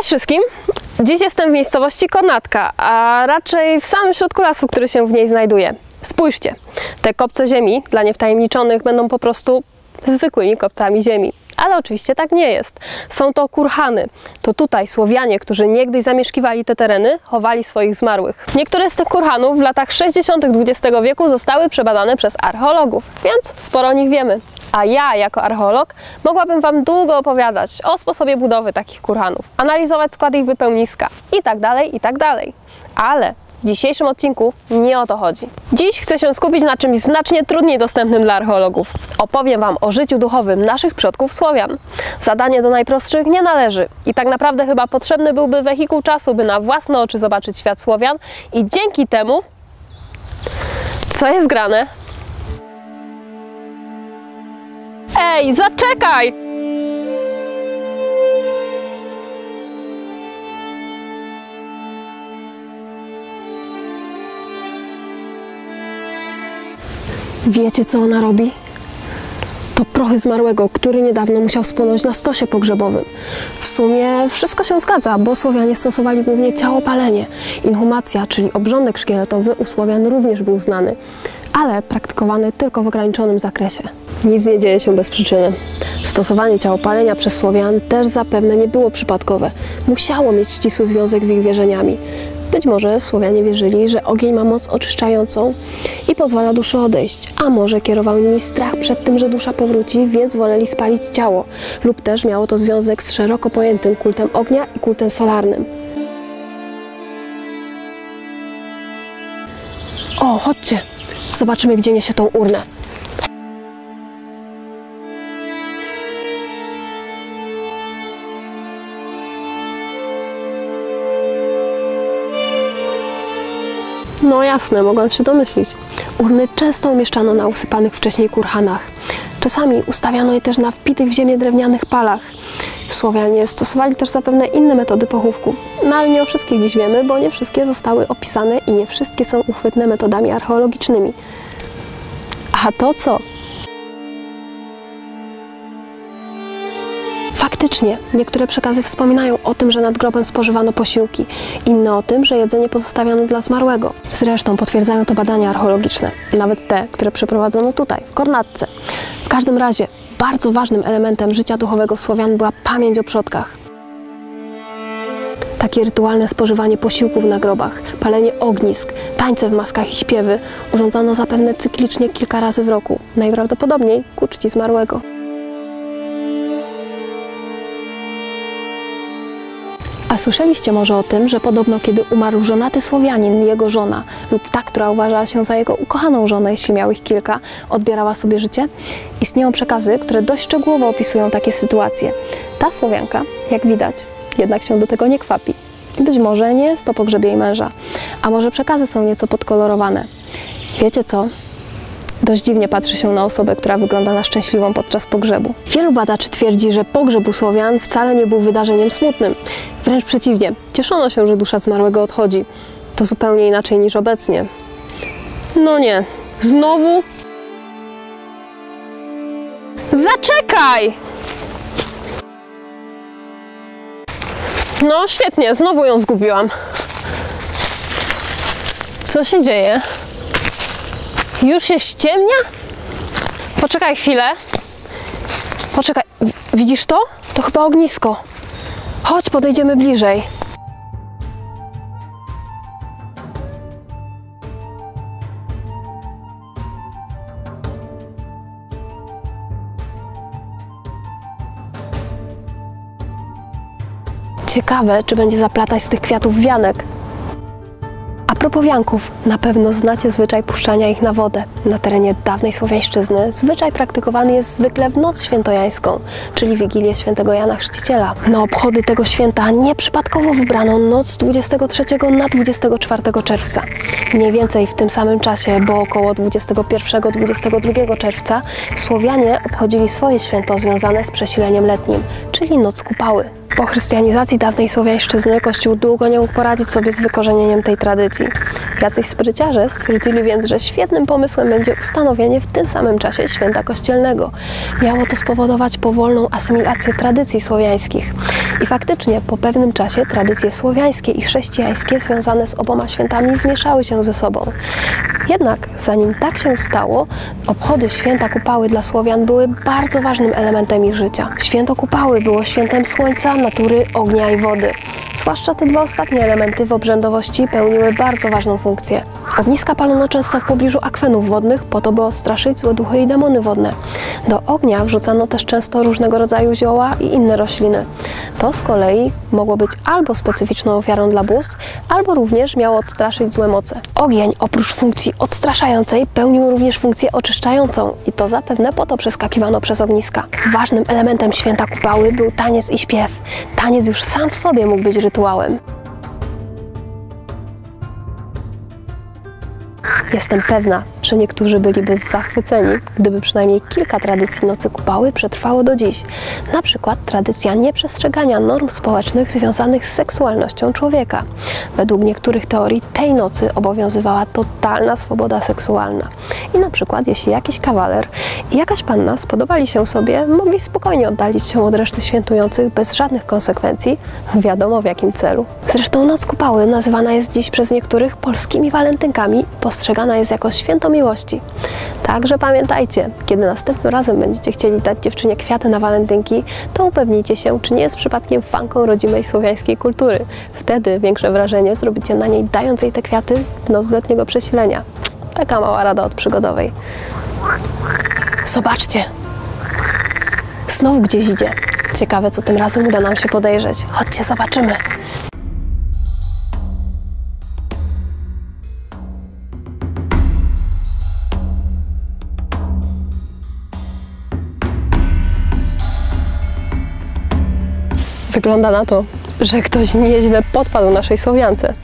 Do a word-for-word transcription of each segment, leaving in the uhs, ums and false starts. Cześć wszystkim! Dziś jestem w miejscowości Konatka, a raczej w samym środku lasu, który się w niej znajduje. Spójrzcie, te kopce ziemi dla niewtajemniczonych będą po prostu zwykłymi kopcami ziemi. Ale oczywiście tak nie jest. Są to kurhany. To tutaj Słowianie, którzy niegdyś zamieszkiwali te tereny, chowali swoich zmarłych. Niektóre z tych kurhanów w latach sześćdziesiątych dwudziestego wieku zostały przebadane przez archeologów, więc sporo o nich wiemy. A ja, jako archeolog, mogłabym Wam długo opowiadać o sposobie budowy takich kurhanów, analizować skład ich wypełniska i tak dalej, i tak dalej. Ale w dzisiejszym odcinku nie o to chodzi. Dziś chcę się skupić na czymś znacznie trudniej dostępnym dla archeologów. Opowiem Wam o życiu duchowym naszych przodków Słowian. Zadanie do najprostszych nie należy i tak naprawdę chyba potrzebny byłby wehikuł czasu, by na własne oczy zobaczyć świat Słowian i dzięki temu... Co jest grane? Ej, zaczekaj! Wiecie, co ona robi? To prochy zmarłego, który niedawno musiał spłonąć na stosie pogrzebowym. W sumie wszystko się zgadza, bo Słowianie stosowali głównie ciałopalenie. Inhumacja, czyli obrządek szkieletowy, u Słowian również był znany, ale praktykowany tylko w ograniczonym zakresie. Nic nie dzieje się bez przyczyny. Stosowanie ciałopalenia przez Słowian też zapewne nie było przypadkowe. Musiało mieć ścisły związek z ich wierzeniami. Być może Słowianie wierzyli, że ogień ma moc oczyszczającą i pozwala duszy odejść, a może kierował nimi strach przed tym, że dusza powróci, więc woleli spalić ciało, lub też miało to związek z szeroko pojętym kultem ognia i kultem solarnym. O, chodźcie! Zobaczymy, gdzie niesie tą urnę. No jasne, mogłam się domyślić. Urny często umieszczano na usypanych wcześniej kurhanach. Czasami ustawiano je też na wpitych w ziemię drewnianych palach. Słowianie stosowali też zapewne inne metody pochówku. No ale nie o wszystkich dziś wiemy, bo nie wszystkie zostały opisane i nie wszystkie są uchwytne metodami archeologicznymi. A to co? Faktycznie, niektóre przekazy wspominają o tym, że nad grobem spożywano posiłki, inne o tym, że jedzenie pozostawiano dla zmarłego. Zresztą potwierdzają to badania archeologiczne, nawet te, które przeprowadzono tutaj, w Kornatce. W każdym razie, bardzo ważnym elementem życia duchowego Słowian była pamięć o przodkach. Takie rytualne spożywanie posiłków na grobach, palenie ognisk, tańce w maskach i śpiewy urządzano zapewne cyklicznie kilka razy w roku, najprawdopodobniej ku czci zmarłego. A słyszeliście może o tym, że podobno kiedy umarł żonaty Słowianin, jego żona lub ta, która uważała się za jego ukochaną żonę, jeśli miał ich kilka, odbierała sobie życie? Istnieją przekazy, które dość szczegółowo opisują takie sytuacje. Ta Słowianka, jak widać, jednak się do tego nie kwapi. Być może nie jest to pogrzeb jej męża, a może przekazy są nieco podkolorowane. Wiecie co? Dość dziwnie patrzy się na osobę, która wygląda na szczęśliwą podczas pogrzebu. Wielu badaczy twierdzi, że pogrzeb u Słowian wcale nie był wydarzeniem smutnym. Wręcz przeciwnie, cieszono się, że dusza zmarłego odchodzi. To zupełnie inaczej niż obecnie. No nie, znowu? Zaczekaj! No świetnie, znowu ją zgubiłam. Co się dzieje? Już się ściemnia? Poczekaj chwilę. Poczekaj. Widzisz to? To chyba ognisko. Chodź, podejdziemy bliżej. Ciekawe, czy będzie zaplatać z tych kwiatów wianek. A propos wianków, na pewno znacie zwyczaj puszczania ich na wodę. Na terenie dawnej Słowiańszczyzny zwyczaj praktykowany jest zwykle w noc świętojańską, czyli Wigilię Świętego Jana Chrzciciela. Na obchody tego święta nieprzypadkowo wybrano noc dwudziestego trzeciego na dwudziestego czwartego czerwca. Mniej więcej w tym samym czasie, bo około dwudziestego pierwszego do dwudziestego drugiego czerwca Słowianie obchodzili swoje święto związane z przesileniem letnim, czyli Noc Kupały. Po chrystianizacji dawnej Słowiańszczyzny Kościół długo nie mógł poradzić sobie z wykorzenieniem tej tradycji. Jacyś spryciarze stwierdzili więc, że świetnym pomysłem będzie ustanowienie w tym samym czasie święta kościelnego. Miało to spowodować powolną asymilację tradycji słowiańskich. I faktycznie po pewnym czasie tradycje słowiańskie i chrześcijańskie związane z oboma świętami zmieszały się ze sobą. Jednak zanim tak się stało, obchody święta Kupały dla Słowian były bardzo ważnym elementem ich życia. Święto Kupały było świętem słońca, natury, ognia i wody. Zwłaszcza te dwa ostatnie elementy w obrzędowości pełniły bardzo ważną funkcję. Ogniska palono często w pobliżu akwenów wodnych po to, by odstraszyć złe duchy i demony wodne. Do ognia wrzucano też często różnego rodzaju zioła i inne rośliny. To z kolei mogło być albo specyficzną ofiarą dla bóstw, albo również miało odstraszyć złe moce. Ogień oprócz funkcji odstraszającej pełnił również funkcję oczyszczającą i to zapewne po to przeskakiwano przez ogniska. Ważnym elementem święta Kupały był taniec i śpiew. Taniec już sam w sobie mógł być rytuałem. Jestem pewna, że niektórzy byliby zachwyceni, gdyby przynajmniej kilka tradycji Nocy Kupały przetrwało do dziś. Na przykład tradycja nieprzestrzegania norm społecznych związanych z seksualnością człowieka. Według niektórych teorii tej nocy obowiązywała totalna swoboda seksualna. I na przykład jeśli jakiś kawaler i jakaś panna spodobali się sobie, mogli spokojnie oddalić się od reszty świętujących bez żadnych konsekwencji, wiadomo w jakim celu. Zresztą Noc Kupały nazywana jest dziś przez niektórych polskimi walentynkami, postrzegana jest jako święto miłości. Także pamiętajcie, kiedy następnym razem będziecie chcieli dać dziewczynie kwiaty na walentynki, to upewnijcie się, czy nie jest przypadkiem fanką rodzimej słowiańskiej kultury. Wtedy większe wrażenie zrobicie na niej, dając jej te kwiaty w noc letniego przesilenia. Taka mała rada od przygodowej. Zobaczcie! Znowu gdzieś idzie. Ciekawe, co tym razem uda nam się podejrzeć. Chodźcie, zobaczymy. Wygląda na to, że ktoś nieźle podpadł naszej Słowiance.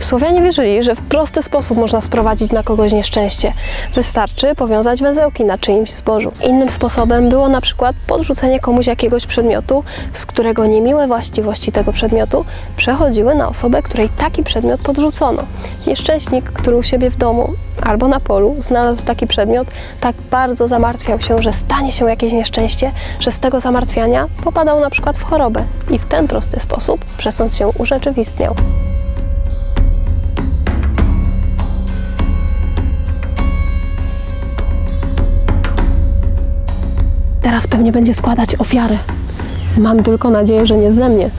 Słowianie wierzyli, że w prosty sposób można sprowadzić na kogoś nieszczęście. Wystarczy powiązać węzełki na czyimś zbożu. Innym sposobem było na przykład podrzucenie komuś jakiegoś przedmiotu, z którego niemiłe właściwości tego przedmiotu przechodziły na osobę, której taki przedmiot podrzucono. Nieszczęśnik, który u siebie w domu albo na polu znalazł taki przedmiot, tak bardzo zamartwiał się, że stanie się jakieś nieszczęście, że z tego zamartwiania popadał na przykład w chorobę i w ten prosty sposób przesąd się urzeczywistniał. Teraz pewnie będzie składać ofiary. Mam tylko nadzieję, że nie ze mnie.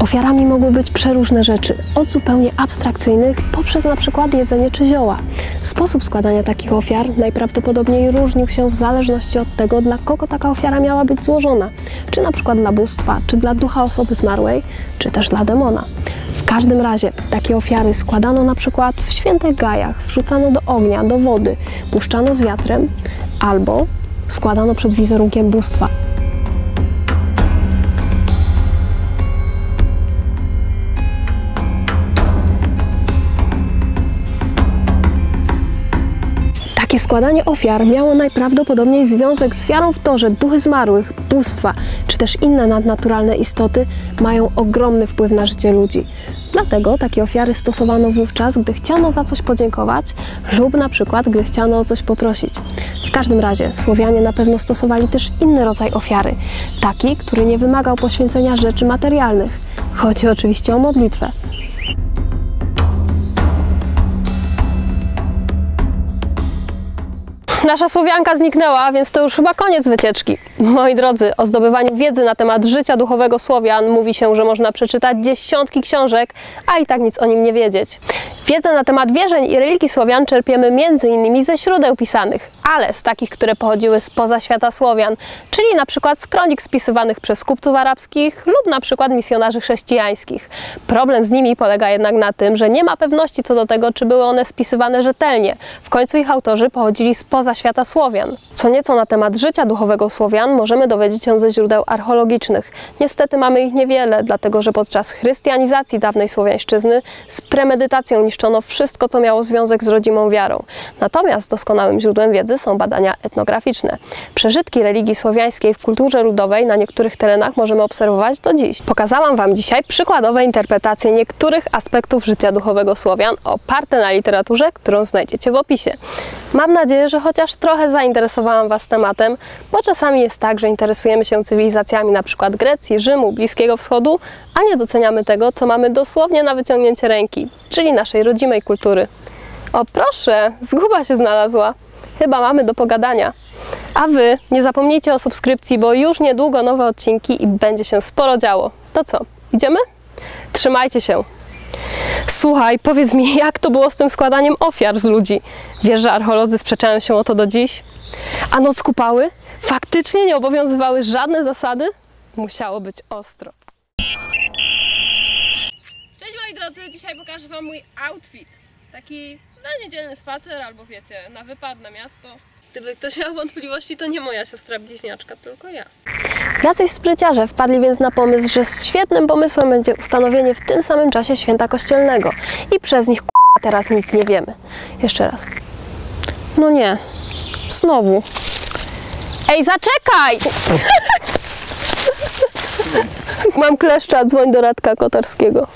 Ofiarami mogły być przeróżne rzeczy, od zupełnie abstrakcyjnych poprzez na przykład jedzenie czy zioła. Sposób składania takich ofiar najprawdopodobniej różnił się w zależności od tego, dla kogo taka ofiara miała być złożona. Czy na przykład dla bóstwa, czy dla ducha osoby zmarłej, czy też dla demona. W każdym razie takie ofiary składano na przykład w świętych gajach, wrzucano do ognia, do wody, puszczano z wiatrem albo składano przed wizerunkiem bóstwa. Takie składanie ofiar miało najprawdopodobniej związek z wiarą w to, że duchy zmarłych, bóstwa czy też inne nadnaturalne istoty mają ogromny wpływ na życie ludzi. Dlatego takie ofiary stosowano wówczas, gdy chciano za coś podziękować lub na przykład, gdy chciano o coś poprosić. W każdym razie Słowianie na pewno stosowali też inny rodzaj ofiary, taki, który nie wymagał poświęcenia rzeczy materialnych. Chodzi oczywiście o modlitwę. Nasza Słowianka zniknęła, więc to już chyba koniec wycieczki. Moi drodzy, o zdobywaniu wiedzy na temat życia duchowego Słowian mówi się, że można przeczytać dziesiątki książek, a i tak nic o nim nie wiedzieć. Wiedzę na temat wierzeń i religii Słowian czerpiemy między innymi ze źródeł pisanych, ale z takich, które pochodziły spoza świata Słowian, czyli na przykład z kronik spisywanych przez kupców arabskich lub na przykład misjonarzy chrześcijańskich. Problem z nimi polega jednak na tym, że nie ma pewności co do tego, czy były one spisywane rzetelnie. W końcu ich autorzy pochodzili spoza świata Słowian. Co nieco na temat życia duchowego Słowian Jan możemy dowiedzieć się ze źródeł archeologicznych. Niestety mamy ich niewiele, dlatego że podczas chrystianizacji dawnej Słowiańszczyzny z premedytacją niszczono wszystko, co miało związek z rodzimą wiarą. Natomiast doskonałym źródłem wiedzy są badania etnograficzne. Przeżytki religii słowiańskiej w kulturze ludowej na niektórych terenach możemy obserwować do dziś. Pokazałam Wam dzisiaj przykładowe interpretacje niektórych aspektów życia duchowego Słowian oparte na literaturze, którą znajdziecie w opisie. Mam nadzieję, że chociaż trochę zainteresowałam Was tematem, bo czasami jest tak, że interesujemy się cywilizacjami np. Grecji, Rzymu, Bliskiego Wschodu, a nie doceniamy tego, co mamy dosłownie na wyciągnięcie ręki, czyli naszej rodzimej kultury. O proszę, zguba się znalazła. Chyba mamy do pogadania. A Wy nie zapomnijcie o subskrypcji, bo już niedługo nowe odcinki i będzie się sporo działo. To co, idziemy? Trzymajcie się! Słuchaj, powiedz mi, jak to było z tym składaniem ofiar z ludzi? Wiesz, że archeolodzy sprzeczają się o to do dziś? A Noc Kupały? Faktycznie nie obowiązywały żadne zasady? Musiało być ostro. Cześć moi drodzy, dzisiaj pokażę Wam mój outfit. Taki na niedzielny spacer, albo wiecie, na wypad na miasto. Gdyby ktoś miał wątpliwości, to nie moja siostra bliźniaczka, tylko ja. Jacyś spryciarze wpadli więc na pomysł, że świetnym pomysłem będzie ustanowienie w tym samym czasie święta kościelnego. I przez nich k***a teraz nic nie wiemy. Jeszcze raz. No nie. Znowu. Ej, zaczekaj! Mam kleszcza, dzwoń do Radka Kotarskiego.